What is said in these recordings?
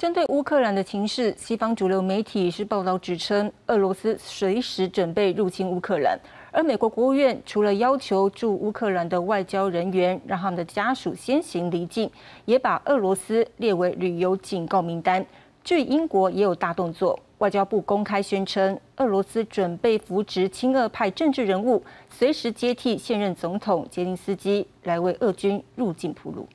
针对乌克兰的情势，西方主流媒体是报道指称，俄罗斯随时准备入侵乌克兰。而美国国务院除了要求驻乌克兰的外交人员让他们的家属先行离境，也把俄罗斯列为旅游警告名单。至于英国也有大动作，外交部公开宣称，俄罗斯准备扶植亲俄派政治人物，随时接替现任总统杰林斯基，来为俄军入境铺路。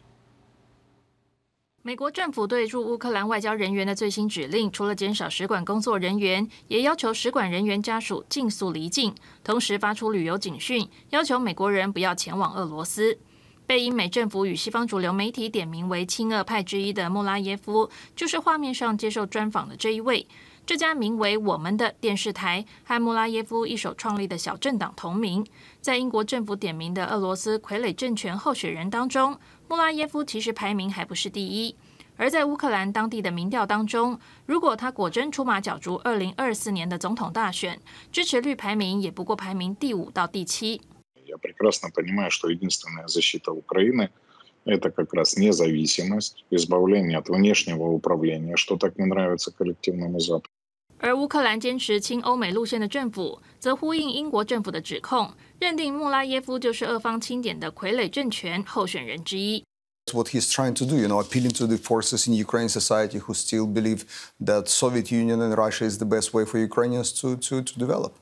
美国政府对驻乌克兰外交人员的最新指令，除了减少使馆工作人员，也要求使馆人员家属尽速离境，同时发出旅游警讯，要求美国人不要前往俄罗斯。被英美政府与西方主流媒体点名为亲俄派之一的穆拉耶夫，就是画面上接受专访的这一位。这家名为“我们的”电视台和穆拉耶夫一手创立的小政党同名，在英国政府点名的俄罗斯傀儡政权候选人当中。 穆拉耶夫其实排名还不是第一，而在乌克兰当地的民调当中，如果他果真出马角逐2024年的总统大选，支持率排名也不过排名第5到第7。Я прекрасно понимаю, что единственная защита Украины – это как раз независимость, избавление от внешнего управления, что так не нравится коллективному Западу. 而乌克兰坚持亲欧美路线的政府，则呼应英国政府的指控，认定穆拉耶夫就是俄方钦点的傀儡政权候选人之一。 What he's trying to do, you know, appealing to the forces in Ukrainian society who still believe that Soviet Union and Russia is the best way for Ukrainians to develop.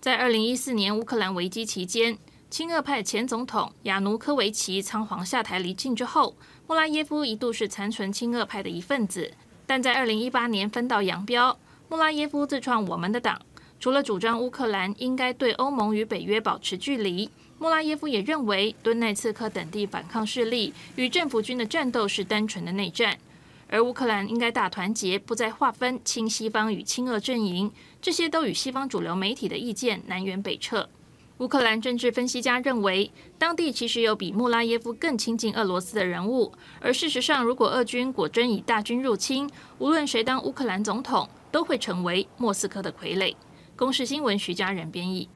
在2014年乌克兰危机期间，亲俄派前总统亚努科维奇仓皇下台离境之后，穆拉耶夫一度是残存亲俄派的一份子，但在2018年分道扬镳。 穆拉耶夫自创我们的党，除了主张乌克兰应该对欧盟与北约保持距离，穆拉耶夫也认为顿内茨克等地反抗势力与政府军的战斗是单纯的内战，而乌克兰应该大团结，不再划分亲西方与亲俄阵营，这些都与西方主流媒体的意见南辕北辙。乌克兰政治分析家认为，当地其实有比穆拉耶夫更亲近俄罗斯的人物，而事实上，如果俄军果真以大军入侵，无论谁当乌克兰总统。 都会成为莫斯科的傀儡。公视新闻徐佳仁编译。